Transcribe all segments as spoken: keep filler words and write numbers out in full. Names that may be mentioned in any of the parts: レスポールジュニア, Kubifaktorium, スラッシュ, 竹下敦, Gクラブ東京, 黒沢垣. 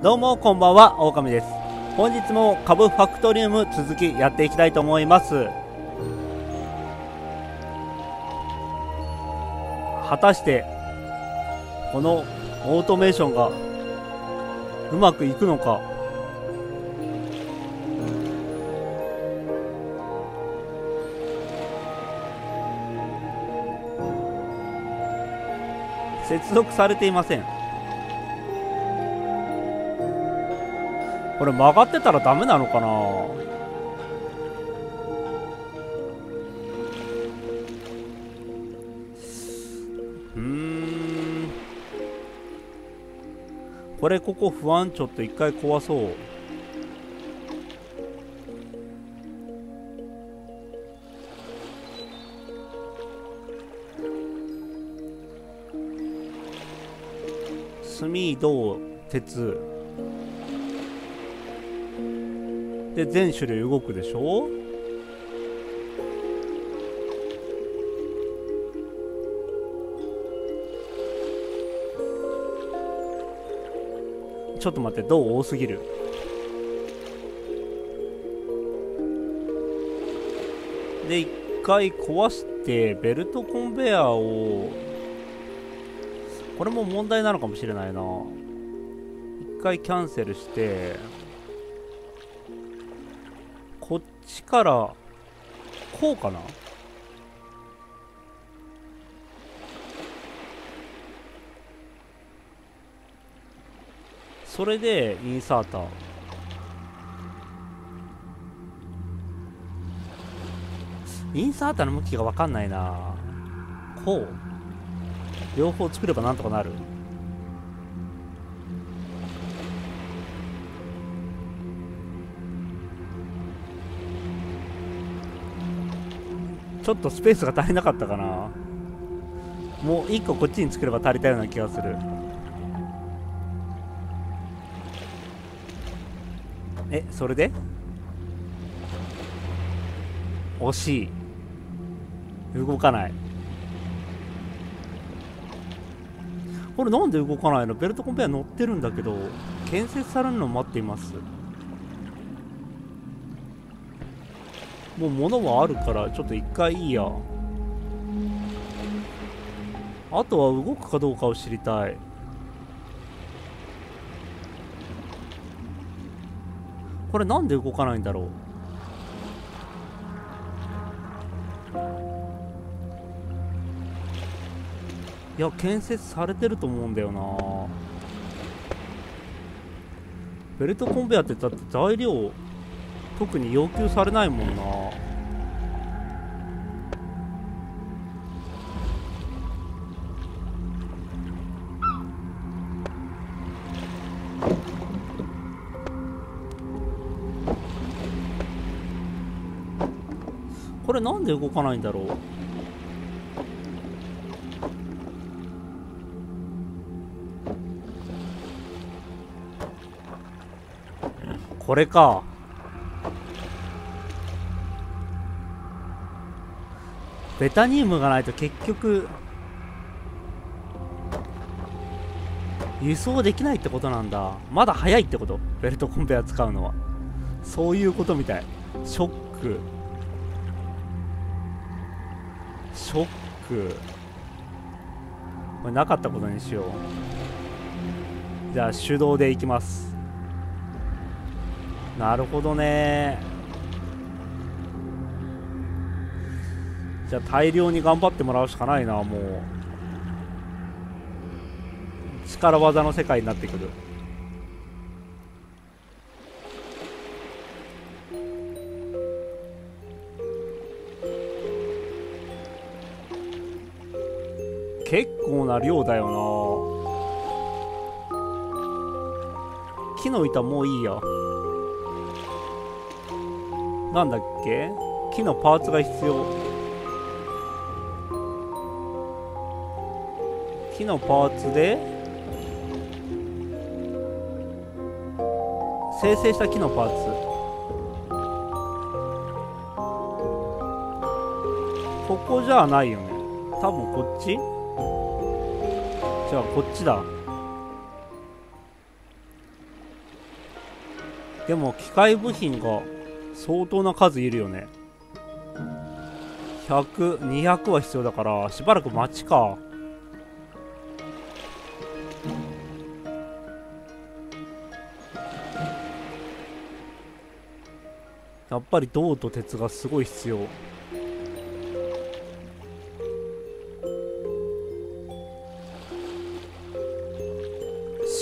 どうもこんばんは、オオカミです。本日も株ファクトリウム続きやっていきたいと思います。果たしてこのオートメーションがうまくいくのか。接続されていません。これ曲がってたらダメなのかな。うーん、これここ不安。ちょっと一回壊そう。炭、銅、鉄で全種類動くでしょ。ちょっと待って、銅多すぎる。で一回壊してベルトコンベヤーを、これも問題なのかもしれないな。一回キャンセルして、こっちからこうかな。それでインサーター。インサーターの向きが分かんないな。こう両方作ればなんとかなる。ちょっとスペースが足りなかったかな。もういっここっちに作れば足りたような気がする。え、それで惜しい。動かない。これなんで動かないの。ベルトコンベヤー乗ってるんだけど、建設されるのを待っています。もう物はあるからちょっと一回いいや。あとは動くかどうかを知りたい。これなんで動かないんだろう。いや、建設されてると思うんだよな。ベルトコンベヤーってだって材料特に要求されないもんな。これなんで動かないんだろう。これか。ベタニウムがないと結局輸送できないってことなんだ。まだ早いってこと。ベルトコンベヤー使うのはそういうことみたい。ショックショック、これなかったことにしよう。じゃあ手動でいきます。なるほどね。じゃあ大量に頑張ってもらうしかないな。もう力技の世界になってくる。結構な量だよな。木の板もういいや。なんだっけ、木のパーツが必要。木のパーツで生成した木のパーツ、ここじゃないよね多分。こっち。じゃあこっちだ。でも機械部品が相当な数いるよね。ひゃく、にひゃくは必要だからしばらく待ちか。やっぱり銅と鉄がすごい必要。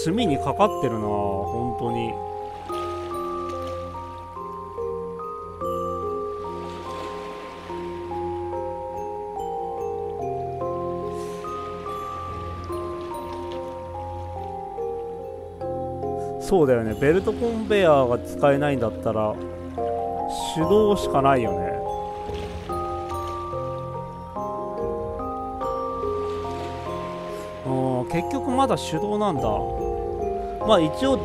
炭にかかってるな本当に。そうだよね、ベルトコンベヤーが使えないんだったら手動しかないよね。うん、結局まだ手動なんだ。まあ一応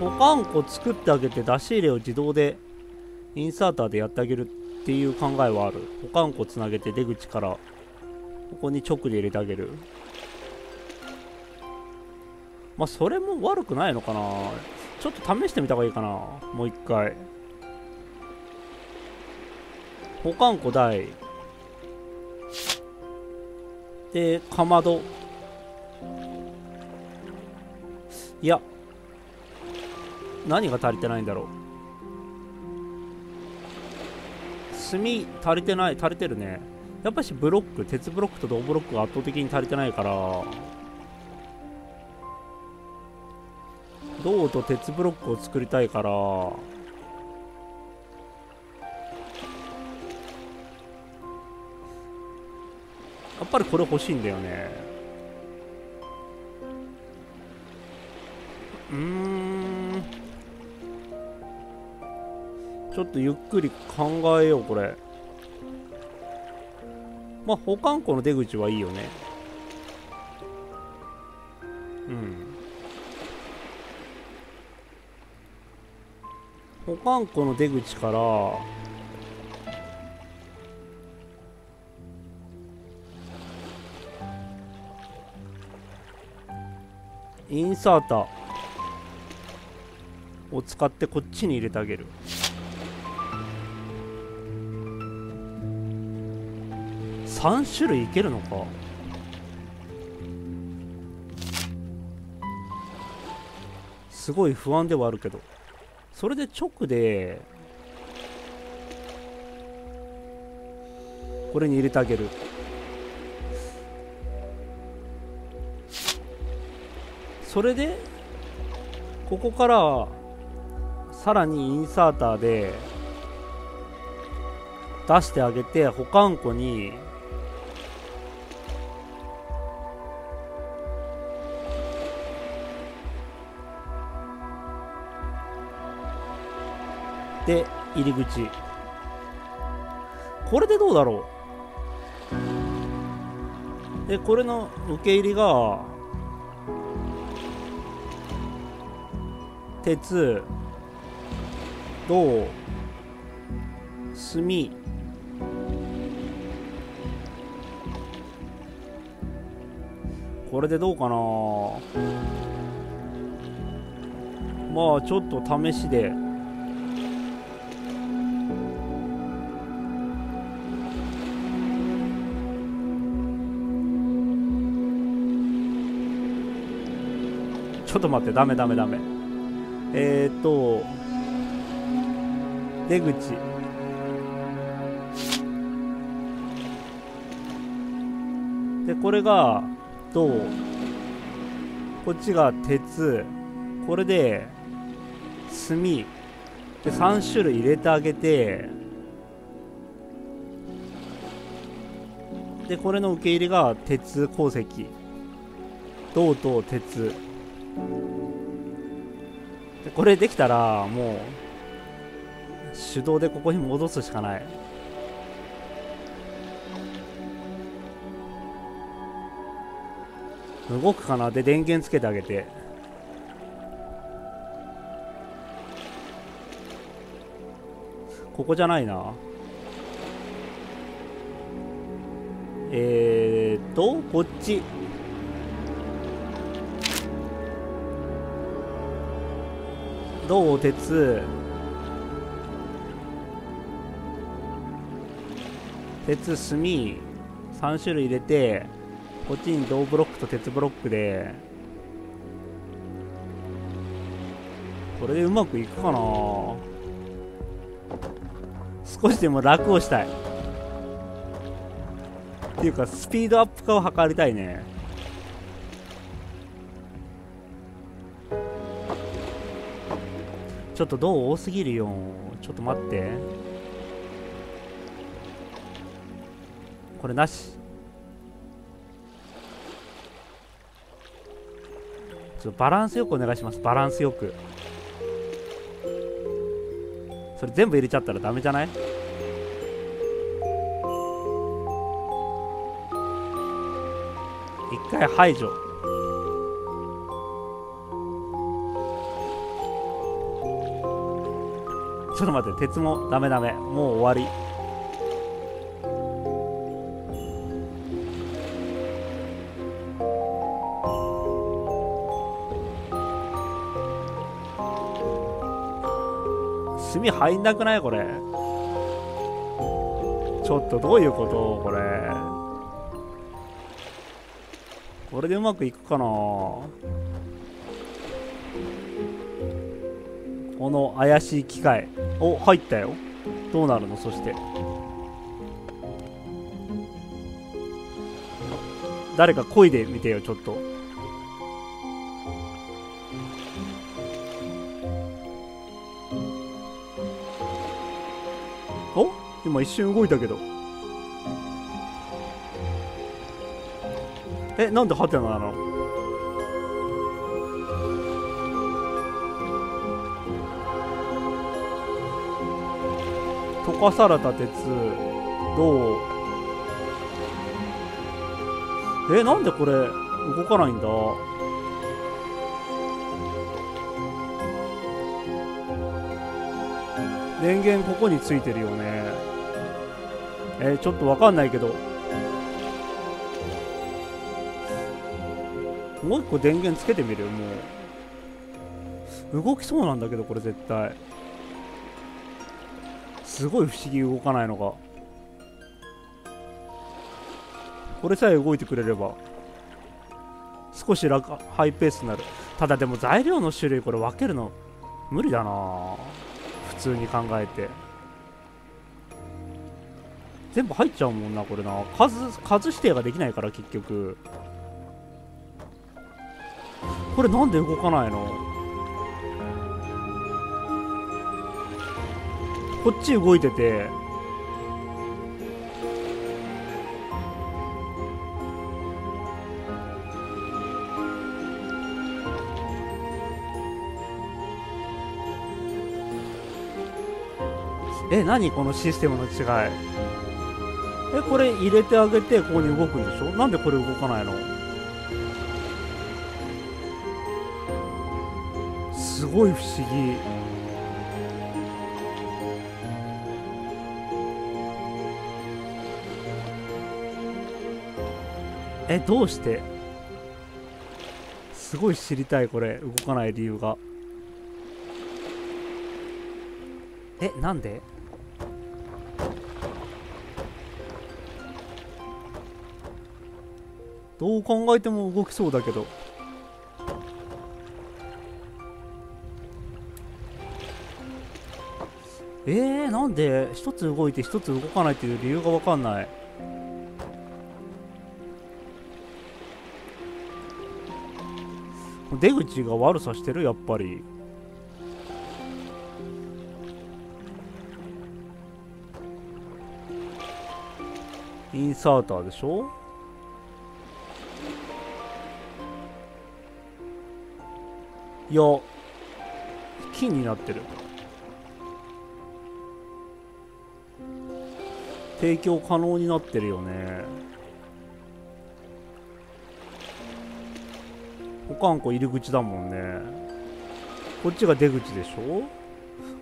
保管庫作ってあげて出し入れを自動でインサーターでやってあげるっていう考えはある。保管庫つなげて出口からここに直で入れてあげる。まあそれも悪くないのかな。ちょっと試してみた方がいいかな、もう一回。保管庫台でかまど、いや何が足りてないんだろう。炭足りてない、足りてるねやっぱし。ブロック、鉄ブロックと銅ブロックが圧倒的に足りてないから、銅と鉄ブロックを作りたいから、やっぱりこれ欲しいんだよね。うーん、ちょっとゆっくり考えようこれ。まあ保管庫の出口はいいよね。うん、保管庫の出口からインサーターを使ってこっちに入れてあげる。さん種類いけるのか。すごい不安ではあるけど、それで直でこれに入れてあげる。それでここからさらにインサーターで出してあげて、保管庫にで入り口。これでどうだろう。でこれの受け入りが鉄、銅、炭、これでどうかな。まあちょっと試しでちょっと待って、ダメダメダメ。えーと出口でこれが銅、こっちが鉄、これで炭でさん種類入れてあげて、でこれの受け入れが鉄鉱石、銅と鉄。これできたらもう手動でここに戻すしかない。動くかな。で電源つけてあげて、ここじゃないな。えーっとこっち銅、鉄、鉄、炭さん種類入れて、こっちに銅ブロックと鉄ブロックで、これでうまくいくかな。少しでも楽をしたいっていうか、スピードアップ化を図りたいね。ちょっと銅多すぎるよ。ちょっと待って、これなし。ちょっとバランスよくお願いします。バランスよく。それ全部入れちゃったらダメじゃない？一回排除。ちょっと待って、鉄もダメダメ、もう終わり。炭入んなくないこれ。ちょっとどういうこと？これこれでうまくいくかな。この怪しい機械。お、入ったよ。どうなるの？そして誰か漕いでみてよ。ちょっと今一瞬動いたけど、え、なんでハテナなの？溶かされた鉄、銅。え、なんでこれ動かないんだ。電源ここについてるよね。えー、ちょっとわかんないけど、もう一個電源つけてみるよ。もう動きそうなんだけど、これ絶対すごい不思議、動かないのが。これさえ動いてくれれば少し楽、ハイペースになる。ただでも材料の種類これ分けるの無理だな、普通に考えて。全部入っちゃうもんな、これな。数、数指定ができないから、結局。これなんで動かないの？こっち動いてて、え、何このシステムの違い。え、これ入れてあげて、ここに動くんでしょ？なんでこれ動かないの？すごい不思議。え、どうして？すごい知りたい、これ動かない理由が。え、なんで？どう考えても動きそうだけど。えー、なんで一つ動いて一つ動かないっていう理由が分かんない。出口が悪さしてる、やっぱり。インサーターでしょ。いや、金になってる。提供可能になってるよね。保管庫入り口だもんね。こっちが出口でしょ。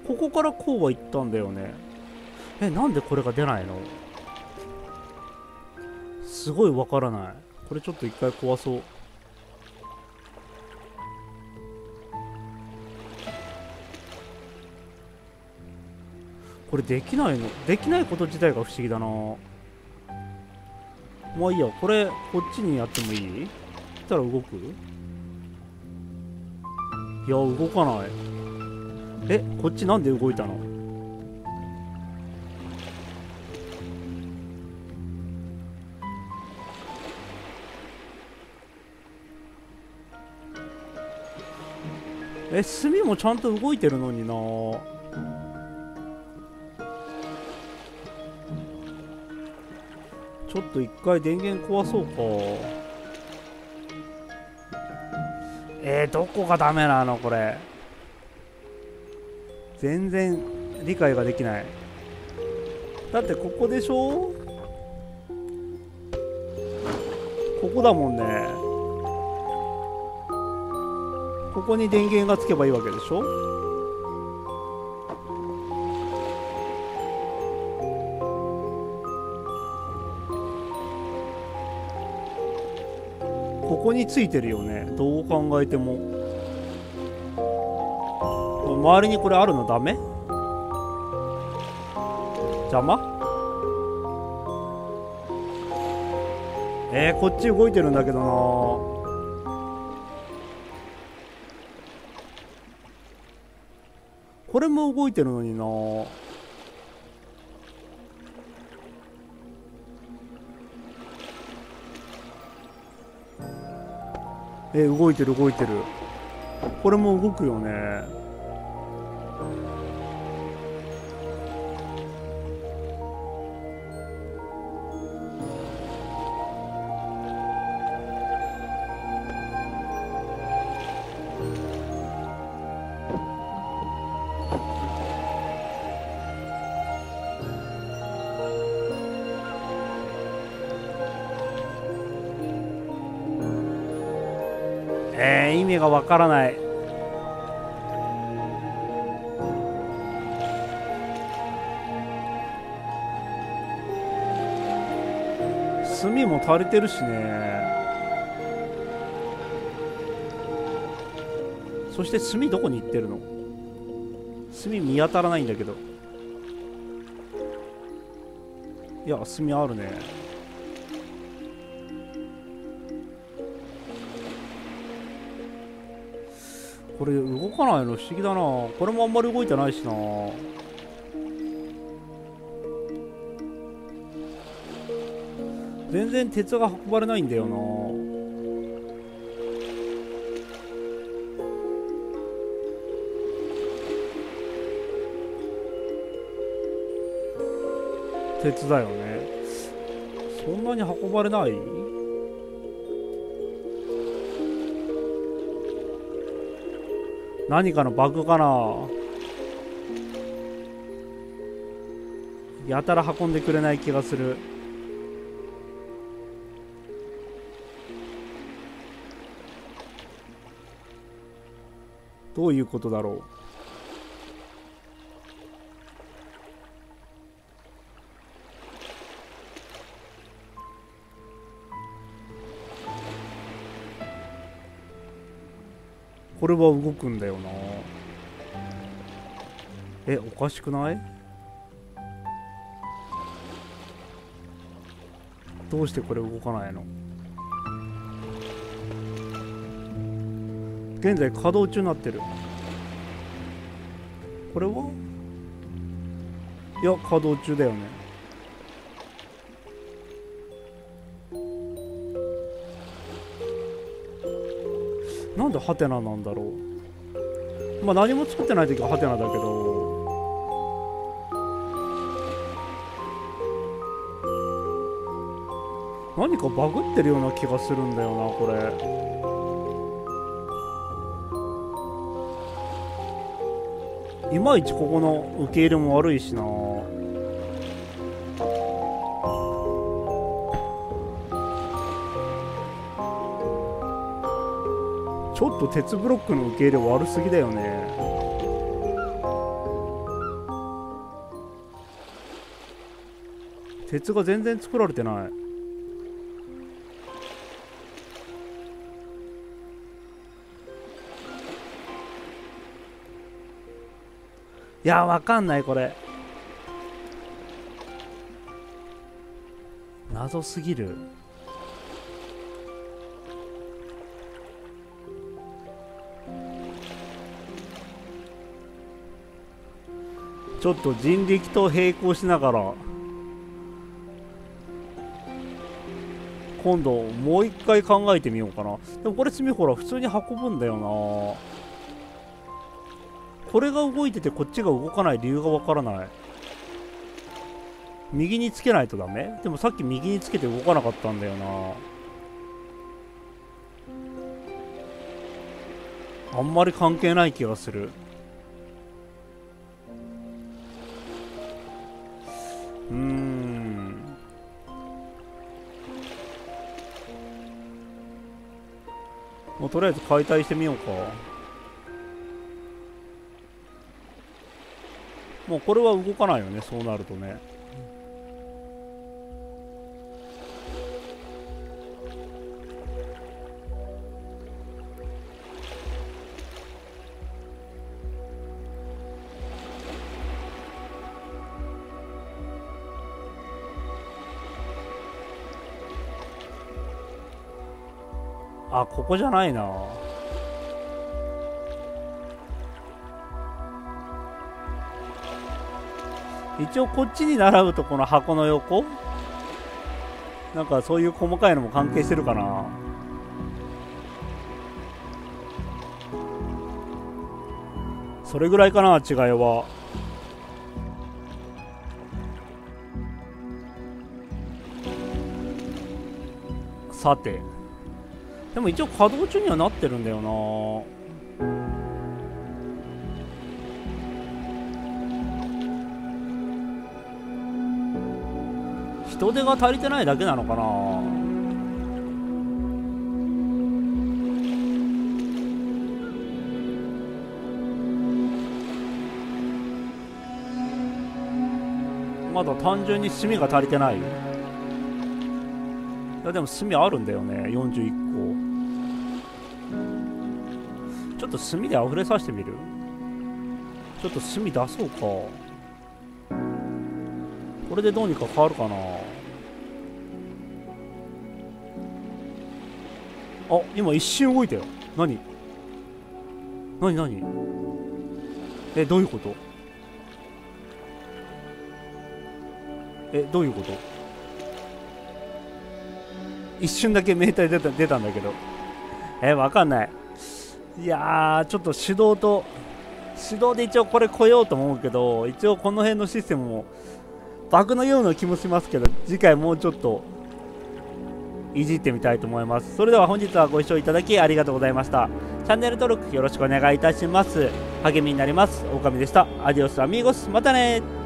ここからこうは行ったんだよね。え、なんでこれが出ないの？すごいわからない。これちょっと一回壊そう。これできないの？できないこと自体が不思議だな。まあいいや、これこっちにやってもいい？したら動く？いや動かない。え、こっちなんで動いたの？え、炭もちゃんと動いてるのになぁ。ちょっと一回電源壊そうか。えー、どこがダメなのこれ。全然理解ができない。だってここでしょ、ここだもんね。ここに電源がつけばいいわけでしょ。ここについてるよね、どう考えても。周りにこれあるのダメ？邪魔？えー、こっち動いてるんだけどなー。これも動いてるのになぁ。え、動いてる動いてる。これも動くよね。えー、意味がわからない。炭も足りてるしね。そして炭どこに行ってるの？炭見当たらないんだけど。いや炭あるね。これ動かないの不思議だな。これもあんまり動いてないしな。全然鉄が運ばれないんだよな。鉄だよね。そんなに運ばれない？何かのバグかな。やたら運んでくれない気がする。どういうことだろう。これは動くんだよな。え、おかしくない？どうしてこれ動かないの？現在稼働中になってる。これは？いや稼働中だよね。なんでハテナなんだろう。まあ何も作ってない時はハテナだけど。何かバグってるような気がするんだよなこれ。いまいちここの受け入れも悪いしな。ちょっと鉄ブロックの受け入れ悪すぎだよね。鉄が全然作られてない。いやわかんないこれ。謎すぎる。ちょっと人力と並行しながら今度もう一回考えてみようかな。でもこれ積みほら普通に運ぶんだよな。これが動いててこっちが動かない理由がわからない。右につけないとダメ。でもさっき右につけて動かなかったんだよな。あんまり関係ない気がする。うーん、もうとりあえず解体してみようか。もうこれは動かないよね、そうなるとね。あ、ここじゃないな。一応こっちに並ぶとこの箱の横なんかそういう細かいのも関係してるかな。それぐらいかな、違いは。さてでも一応稼働中にはなってるんだよな。人手が足りてないだけなのかな。まだ単純に炭が足りてない。いやでも炭あるんだよね、よんじゅういっこ。ちょっと炭で溢れさせてみる。ちょっと炭出そうか。これでどうにか変わるかな。あ、今一瞬動いたよ。何何何、え、どういうこと、え、どういうこと。一瞬だけ命体出た、出たんだけど、え、わかんない。いやー、ちょっと手動と手動で一応これ来ようと思うけど、一応この辺のシステムもバグのような気もしますけど、次回もうちょっといじってみたいと思います。それでは本日はご視聴いただきありがとうございました。チャンネル登録よろしくお願いいたします。励みになります。オオカミでした。アディオスアミーゴス。またねー。